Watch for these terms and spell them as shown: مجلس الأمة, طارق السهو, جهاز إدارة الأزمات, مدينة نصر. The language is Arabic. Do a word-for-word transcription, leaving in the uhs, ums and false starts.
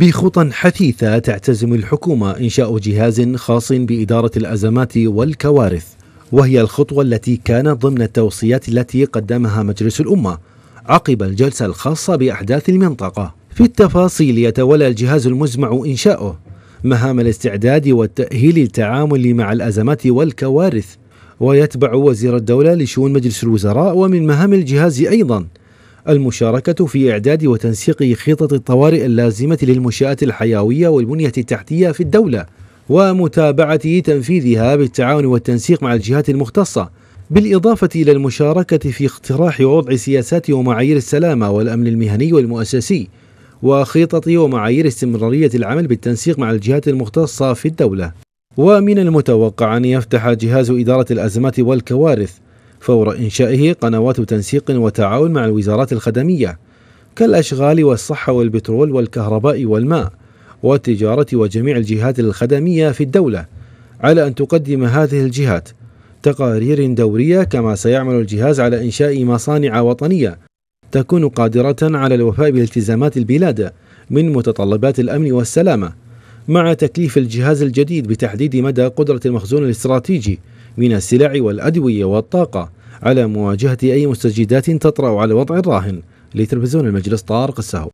بخطى حثيثة تعتزم الحكومة إنشاء جهاز خاص بإدارة الأزمات والكوارث، وهي الخطوة التي كانت ضمن التوصيات التي قدمها مجلس الأمة عقب الجلسة الخاصة بأحداث المنطقة. في التفاصيل يتولى الجهاز المزمع إنشاؤه مهام الاستعداد والتأهيل للتعامل مع الأزمات والكوارث، ويتبع وزير الدولة لشؤون مجلس الوزراء. ومن مهام الجهاز أيضا المشاركة في إعداد وتنسيق خطط الطوارئ اللازمة للمنشآت الحيوية والبنية التحتية في الدولة، ومتابعة تنفيذها بالتعاون والتنسيق مع الجهات المختصة، بالإضافة إلى المشاركة في اقتراح ووضع سياسات ومعايير السلامة والأمن المهني والمؤسسي، وخطط ومعايير استمرارية العمل بالتنسيق مع الجهات المختصة في الدولة. ومن المتوقع أن يفتح جهاز إدارة الأزمات والكوارث فور إنشائه قنوات تنسيق وتعاون مع الوزارات الخدمية كالأشغال والصحة والبترول والكهرباء والماء والتجارة وجميع الجهات الخدمية في الدولة، على أن تقدم هذه الجهات تقارير دورية. كما سيعمل الجهاز على إنشاء مصانع وطنية تكون قادرة على الوفاء بالتزامات البلاد من متطلبات الأمن والسلامة، مع تكليف الجهاز الجديد بتحديد مدى قدرة المخزون الاستراتيجي من السلع والأدوية والطاقة على مواجهة أي مستجدات تطرأ على الوضع الراهن. لتلفزيون المجلس، طارق السهو.